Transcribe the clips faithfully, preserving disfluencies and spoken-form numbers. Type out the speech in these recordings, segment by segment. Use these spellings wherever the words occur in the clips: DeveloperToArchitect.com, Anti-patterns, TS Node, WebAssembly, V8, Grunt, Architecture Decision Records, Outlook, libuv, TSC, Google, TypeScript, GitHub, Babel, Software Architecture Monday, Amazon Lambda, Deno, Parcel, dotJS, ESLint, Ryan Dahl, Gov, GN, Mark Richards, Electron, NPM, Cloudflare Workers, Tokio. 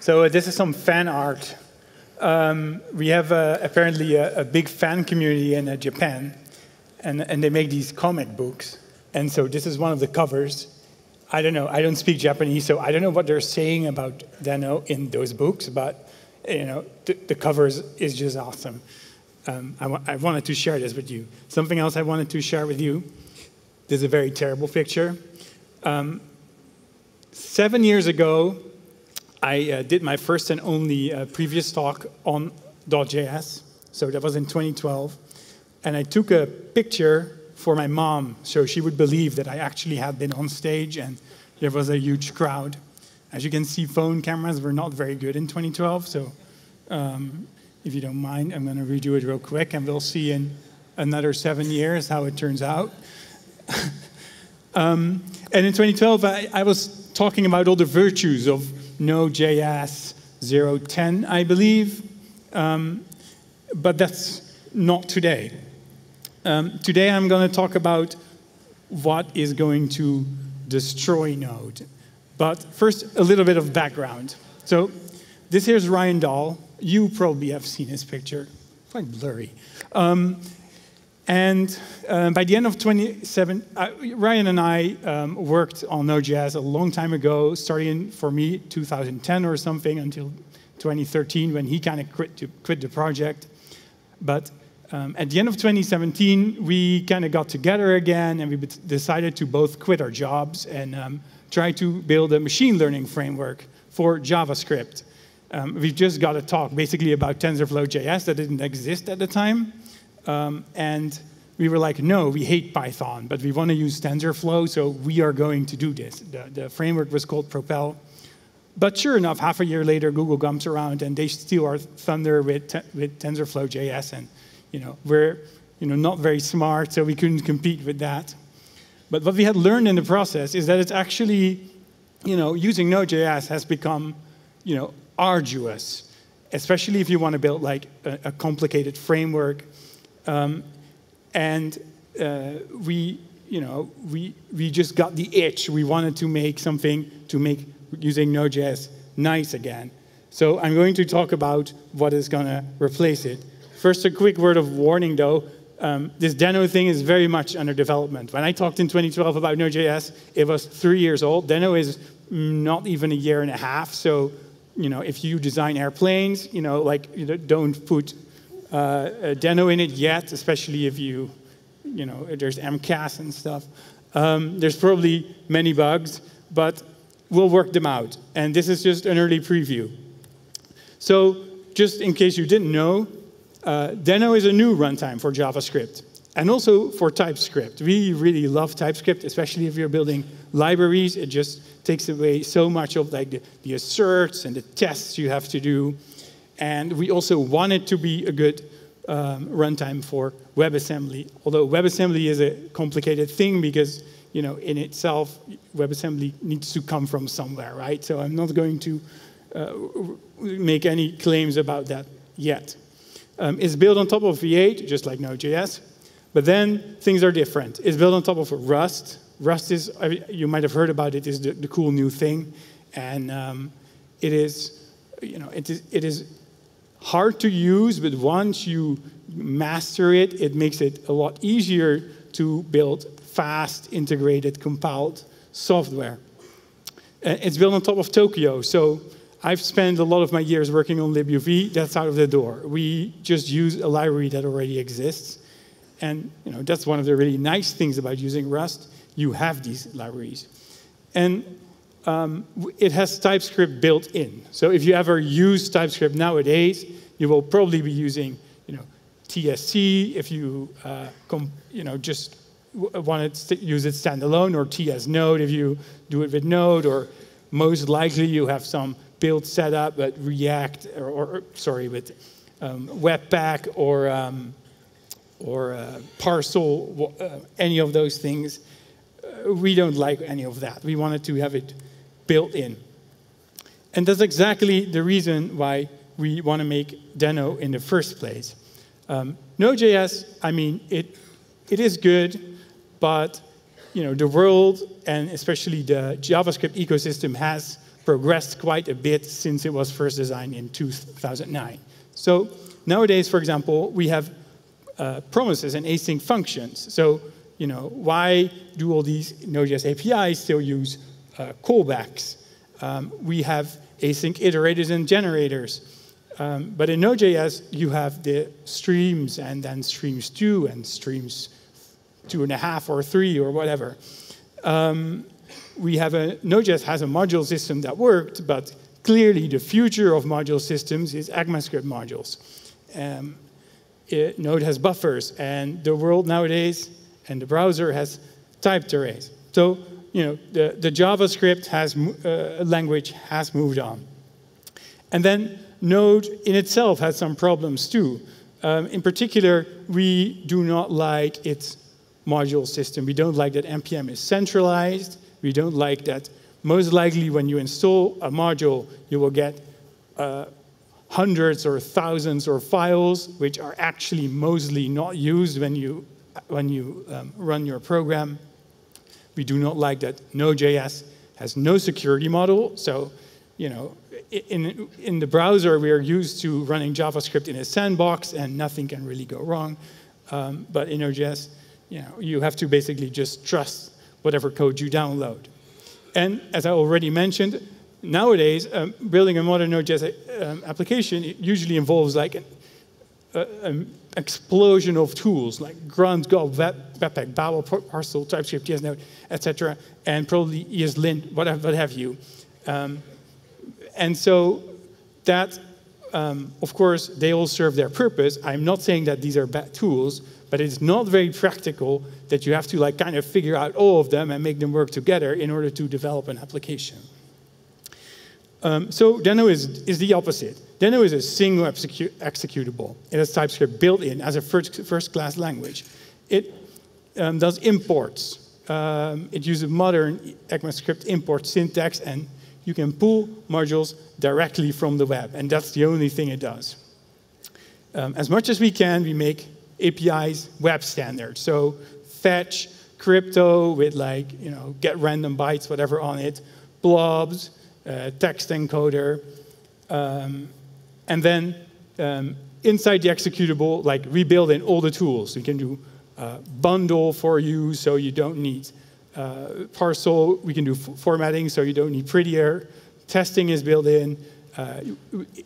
So uh, this is some fan art. Um, we have uh, apparently a, a big fan community in uh, Japan, and, and they make these comic books. And so this is one of the covers. I don't know, I don't speak Japanese, so I don't know what they're saying about Deno in those books, but you know, the, the covers is just awesome. Um, I, I wanted to share this with you. Something else I wanted to share with you. This is a very terrible picture. Um, seven years ago, I uh, did my first and only uh, previous talk on dot J S. So that was in twenty twelve. And I took a picture for my mom, so she would believe that I actually had been on stage, and there was a huge crowd. As you can see, phone cameras were not very good in twenty twelve, so um, if you don't mind, I'm going to redo it real quick, and we'll see in another seven years how it turns out. um, and in twenty twelve, I, I was talking about all the virtues of Node.js zero point ten, I believe, um, but that's not today. Um, today I'm going to talk about what is going to destroy Node. But first, a little bit of background. So this here's Ryan Dahl. You probably have seen his picture. It's quite blurry. Um, and uh, by the end of twenty seventeen, uh, Ryan and I um, worked on Node.js a long time ago, starting in, for me, two thousand ten or something, until twenty thirteen, when he kind of quit, quit the project. But Um, at the end of twenty seventeen, we kind of got together again, and we decided to both quit our jobs and um, try to build a machine learning framework for JavaScript. Um, we just got a talk basically about TensorFlow.js that didn't exist at the time. Um, and we were like, no, we hate Python, but we want to use TensorFlow, so we are going to do this. The, the framework was called Propel. But sure enough, half a year later, Google comes around, and they steal our thunder with, with TensorFlow.js. And You know, we're you know, not very smart, so we couldn't compete with that. But what we had learned in the process is that it's actually, you know, using Node.js has become, you know, arduous, especially if you want to build like a, a complicated framework. Um, and uh, we, you know, we we just got the itch. We wanted to make something to make using Node.js nice again. So I'm going to talk about what is going to replace it. First, a quick word of warning, though. Um, this Deno thing is very much under development. When I talked in twenty twelve about Node.js, it was three years old. Deno is not even a year and a half. So, you know, if you design airplanes, you know, like, you know, don't put uh, a Deno in it yet, especially if you, you know, there's M C A S and stuff. Um, there's probably many bugs, but we'll work them out. And this is just an early preview. So, just in case you didn't know, Uh, Deno is a new runtime for JavaScript, and also for TypeScript. We really love TypeScript, especially if you're building libraries. It just takes away so much of like the, the asserts and the tests you have to do. And we also want it to be a good um, runtime for WebAssembly, although WebAssembly is a complicated thing because, you know, in itself, WebAssembly needs to come from somewhere, right? So I'm not going to uh, make any claims about that yet. Um, it's built on top of V eight, just like Node.js. But then things are different. It's built on top of Rust. Rust is, you might have heard about it, is the, the cool new thing. And um, it is, you know, it is, it is hard to use, but once you master it, it makes it a lot easier to build fast, integrated, compiled software. And it's built on top of Tokio. So I've spent a lot of my years working on libuv. That's out of the door. We just use a library that already exists. And you know, that's one of the really nice things about using Rust. You have these libraries. And um, it has TypeScript built in. So if you ever use TypeScript nowadays, you will probably be using you know, T S C if you, uh, you know, just want to use it standalone, or T S Node if you do it with Node, or most likely you have some build setup, but React, or, or sorry, with um, Webpack or um, or uh, Parcel, uh, any of those things. Uh, we don't like any of that. We wanted to have it built in. And that's exactly the reason why we want to make Deno in the first place. Um, Node.js, I mean, it it is good, but you know the world and especially the JavaScript ecosystem has progressed quite a bit since it was first designed in two thousand nine. So nowadays, for example, we have uh, promises and async functions. So you know why do all these Node.js A P Is still use uh, callbacks? Um, we have async iterators and generators. Um, but in Node.js, you have the streams, and then streams two, and streams two and a half, or three, or whatever. Um, we have a Node.js has a module system that worked, but clearly the future of module systems is ECMAScript modules. Um, it, Node has buffers, and the world nowadays, and the browser has typed arrays. So you know the, the JavaScript has uh, language has moved on, and then Node in itself has some problems too. Um, in particular, we do not like its module system. We don't like that N P M is centralized. We don't like that most likely when you install a module, you will get uh, hundreds or thousands or files, which are actually mostly not used when you, when you um, run your program. We do not like that Node.js has no security model. So, you know, In, in the browser, we are used to running JavaScript in a sandbox, and nothing can really go wrong. Um, but in Node.js, you know, you have to basically just trust whatever code you download. And as I already mentioned, nowadays, um, building a modern Node.js um, application usually involves like an, uh, an explosion of tools, like Grunt, Gov, Webpack, Babel, Parcel, TypeScript, T S Node, et cetera, and probably ESLint, what have you. Um, And so that, um, of course, they all serve their purpose. I'm not saying that these are bad tools, but it's not very practical that you have to like kind of figure out all of them and make them work together in order to develop an application. Um, so Deno is, is the opposite. Deno is a single execu executable. It has TypeScript built in as a first, first class language. It um, does imports. Um, it uses modern ECMAScript import syntax, and you can pull modules directly from the web, and that's the only thing it does. Um, as much as we can, we make A P Is web standard. So fetch, crypto with like, you know, get random bytes, whatever on it, blobs, uh, text encoder, um, and then um, inside the executable, like we build in all the tools. We can do uh, bundle for you, so you don't need Uh, Parcel, we can do f formatting, so you don't need prettier. Testing is built in. Uh, you,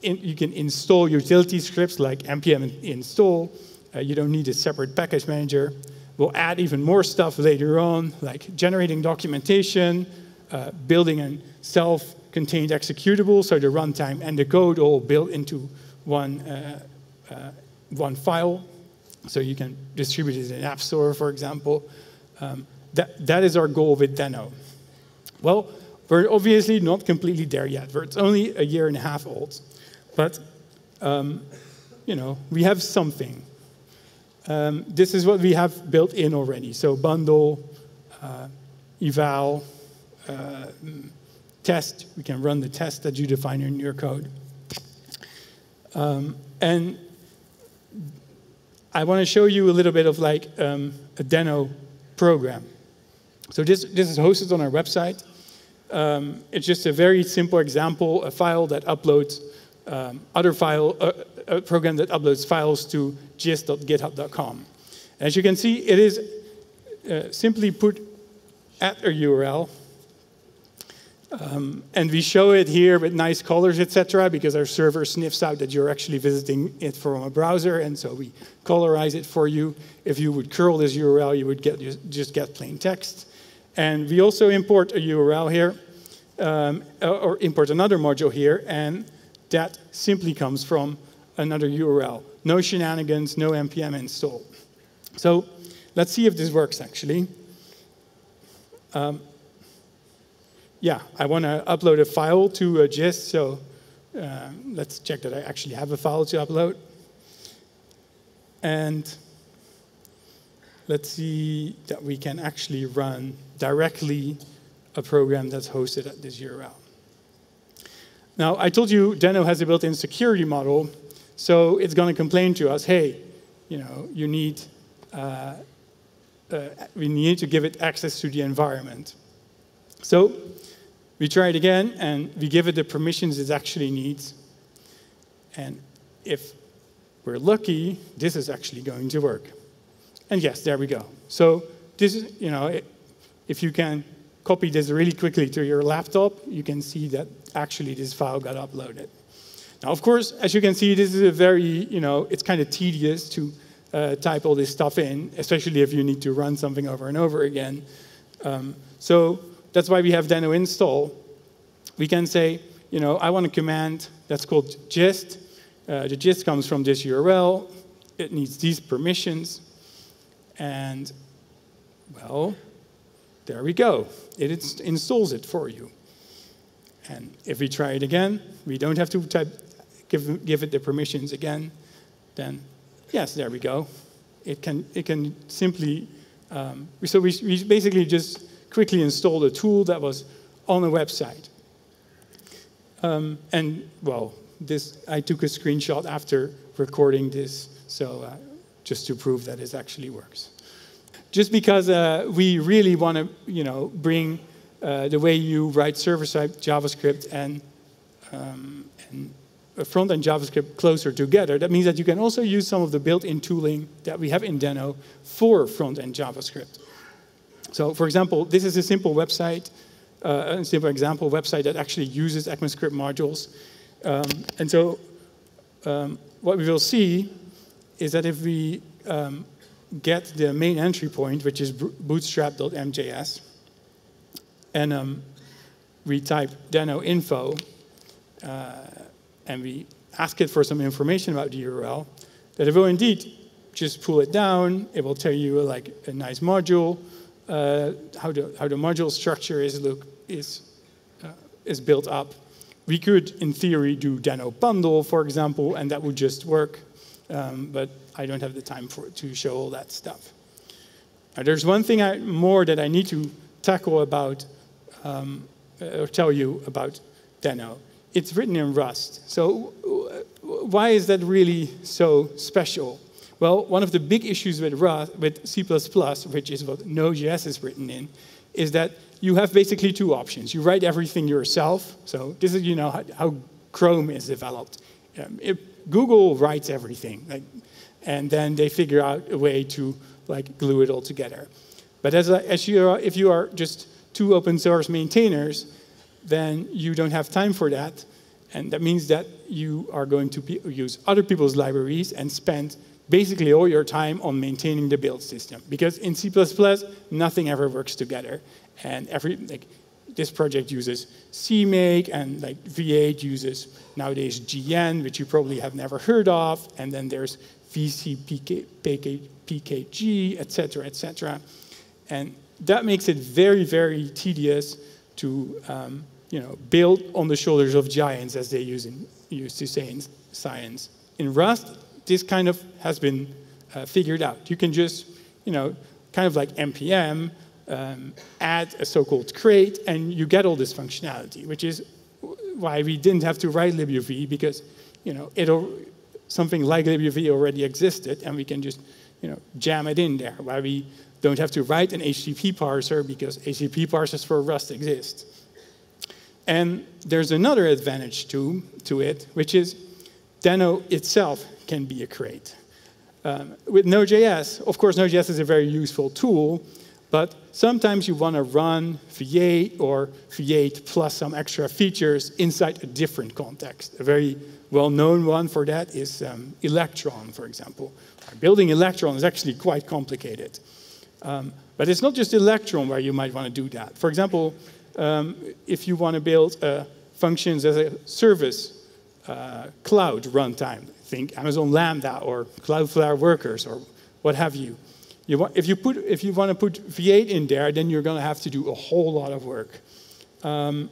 in you can install utility scripts like N P M install. Uh, you don't need a separate package manager. We'll add even more stuff later on, like generating documentation, uh, building a self-contained executable, so the runtime and the code all built into one, uh, uh, one file. So you can distribute it in an app store, for example. Um, That, that is our goal with Deno. Well, we're obviously not completely there yet. We're, it's only a year and a half old. But, um, you know, we have something. Um, this is what we have built in already. So bundle, uh, eval, uh, test. We can run the test that you define in your code. Um, and I want to show you a little bit of, like, um, a Deno program. So this, this is hosted on our website. Um, it's just a very simple example, a file that uploads um, other file, uh, a program that uploads files to gist dot github dot com. As you can see, it is uh, simply put at a U R L. Um, and we show it here with nice colors, et cetera, because our server sniffs out that you're actually visiting it from a browser, and so we colorize it for you. If you would curl this U R L, you would get, just get plain text. And we also import a U R L here, um, or import another module here, and that simply comes from another U R L. No shenanigans, no N P M install. So let's see if this works, actually. Um, Yeah, I want to upload a file to a gist, so um, let's check that I actually have a file to upload. And let's see that we can actually run directly a program that's hosted at this U R L. Now, I told you Deno has a built-in security model, so it's going to complain to us, hey, you know, you need, uh, uh, we need to give it access to the environment. So we try it again, and we give it the permissions it actually needs. And if we're lucky, this is actually going to work. And yes, there we go. So this is, you know, it, if you can copy this really quickly to your laptop, you can see that actually this file got uploaded. Now, of course, as you can see, this is a very, you know, it's kind of tedious to uh, type all this stuff in, especially if you need to run something over and over again. Um, so that's why we have Deno install. We can say, you know, I want a command that's called gist. Uh, the gist comes from this U R L. It needs these permissions. And, well, there we go. It inst installs it for you. And if we try it again, we don't have to type, give, give it the permissions again. Then, yes, there we go. It can, it can simply, um, so we, we basically just quickly installed a tool that was on a website. Um, and, well, this, I took a screenshot after recording this, so uh, just to prove that it actually works. Just because uh, we really want to, you know, bring uh, the way you write server-side JavaScript and, um, and front-end JavaScript closer together, that means that you can also use some of the built-in tooling that we have in Deno for front-end JavaScript. So, for example, this is a simple website, uh, a simple example website that actually uses ECMAScript modules. Um, and so um, what we will see is that if we um, get the main entry point, which is bootstrap.mjs, and um, we type Deno info, uh, and we ask it for some information about the U R L, that it will indeed just pull it down. It will tell you like a nice module, uh, how the how the module structure is look is uh, is built up. We could, in theory, do Deno bundle, for example, and that would just work. Um, but I don't have the time for it to show all that stuff. Now, there's one thing I, more that I need to tackle about, um, or tell you about Deno. It's written in Rust. So why is that really so special? Well, one of the big issues with Rust, with C plus plus, which is what Node.js is written in, is that you have basically two options. You write everything yourself. So this is, you know, how, how Chrome is developed. Um, it, Google writes everything, like, and then they figure out a way to like glue it all together. But as, a, as you are, if you are just two open source maintainers, then you don't have time for that. And that means that you are going to be, use other people's libraries and spend basically all your time on maintaining the build system. Because in C plus plus, nothing ever works together. And every, like, this project uses CMake, and like V eight uses nowadays G N, which you probably have never heard of. And then there's V C, P K, P K, P K G, et cetera, et cetera. And that makes it very, very tedious to um, you know, build on the shoulders of giants, as they use in, used to say in science. In Rust, this kind of has been uh, figured out. You can just, you know, kind of like N P M, Um, add a so-called crate, and you get all this functionality, which is why we didn't have to write libuv, because you know it'll, something like libuv already existed, and we can just you know jam it in there. Why we don't have to write an H T T P parser, because H T T P parsers for Rust exist. And there's another advantage to to it, which is Deno itself can be a crate. Um, with Node.js, of course, Node.js is a very useful tool. But sometimes you want to run V eight or V eight plus some extra features inside a different context. A very well-known one for that is um, Electron, for example. Building Electron is actually quite complicated. Um, but it's not just Electron where you might want to do that. For example, um, if you want to build uh, functions as a service uh, cloud runtime, think Amazon Lambda or Cloudflare Workers or what have you. You want, if you put, if you want to put V eight in there, then you're going to have to do a whole lot of work. Um,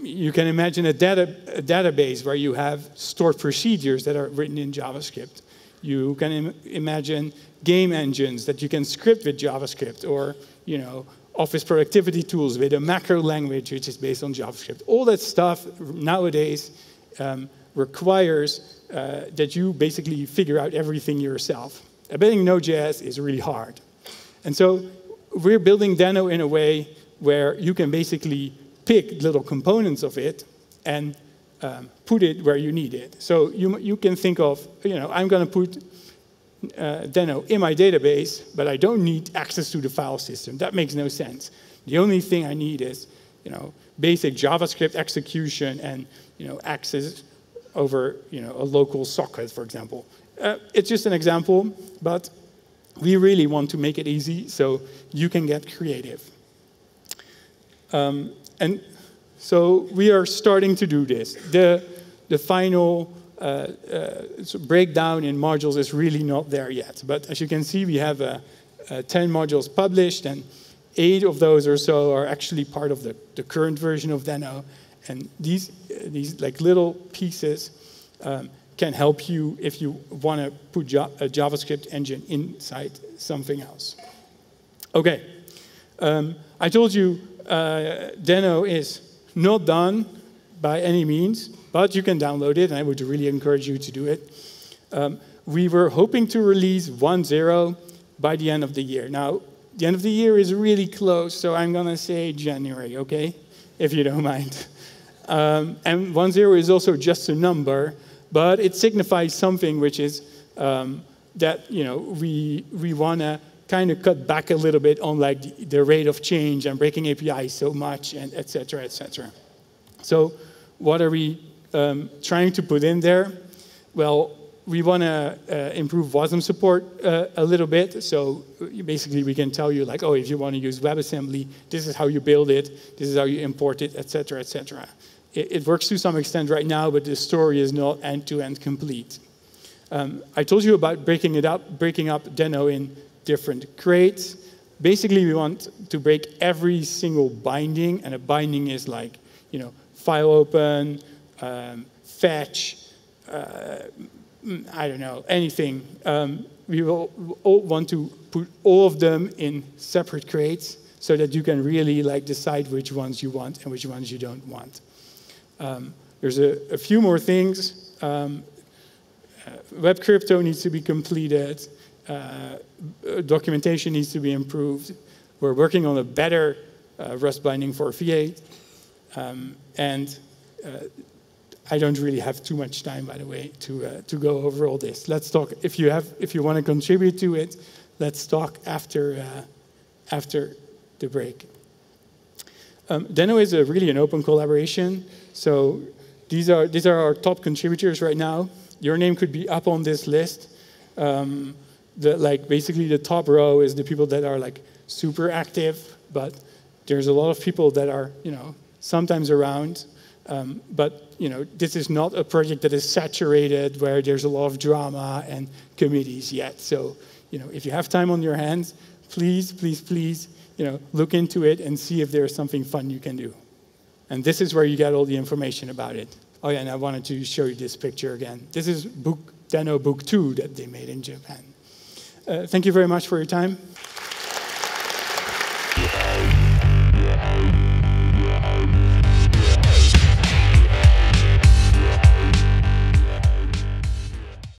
you can imagine a, data, a database where you have stored procedures that are written in JavaScript. You can im imagine game engines that you can script with JavaScript, or you know, office productivity tools with a macro language which is based on JavaScript. All that stuff nowadays um, requires uh, that you basically figure out everything yourself. Building Node.js is really hard. And so we're building Deno in a way where you can basically pick little components of it and um, put it where you need it. So you, you can think of, you know, I'm going to put uh, Deno in my database, but I don't need access to the file system. That makes no sense. The only thing I need is, you know, basic JavaScript execution and, you know, access over, you know, a local socket, for example. Uh, it's just an example, but we really want to make it easy so you can get creative. Um, and so we are starting to do this. The, the final uh, uh, breakdown in modules is really not there yet. But as you can see, we have uh, uh, ten modules published, and eight of those or so are actually part of the, the current version of Deno. And these, uh, these like little pieces um, can help you if you want to put jo a JavaScript engine inside something else. OK. Um, I told you uh, Deno is not done by any means, but you can download it, and I would really encourage you to do it. Um, we were hoping to release one point oh by the end of the year. Now, the end of the year is really close, so I'm going to say January, OK, if you don't mind. Um, and one point oh is also just a number, but it signifies something, which is um, that, you know, we, we want to kind of cut back a little bit on like the, the rate of change and breaking A P Is so much, and et cetera, et cetera. So what are we um, trying to put in there? Well, we want to uh, improve W A S M support uh, a little bit. So basically, we can tell you, like, oh, if you want to use WebAssembly, this is how you build it, this is how you import it, et cetera, et cetera. It, it works to some extent right now, but the story is not end-to-end complete. Um, I told you about breaking it up, breaking up Deno in different crates. Basically, we want to break every single binding, and a binding is like, you know, file open, um, fetch, uh, I don't know, anything. Um, we will all want to put all of them in separate crates so that you can really like decide which ones you want and which ones you don't want. Um, there's a, a few more things. Um, uh, web crypto needs to be completed. Uh, documentation needs to be improved. We're working on a better uh, Rust binding for V eight. Um, and uh, I don't really have too much time, by the way, to uh, to go over all this. Let's talk. If you have, if you want to contribute to it, let's talk after uh, after the break. Um, Deno is a really an open collaboration. So these are these are our top contributors right now. Your name could be up on this list. Um, the, like basically the top row is the people that are like super active, but there's a lot of people that are, you know, sometimes around. Um, but, you know, this is not a project that is saturated where there's a lot of drama and committees yet. So, you know, if you have time on your hands, please, please, please, you know, look into it and see if there's something fun you can do. And this is where you get all the information about it. Oh, yeah, and I wanted to show you this picture again. This is book, Deno Book two that they made in Japan. Uh, thank you very much for your time.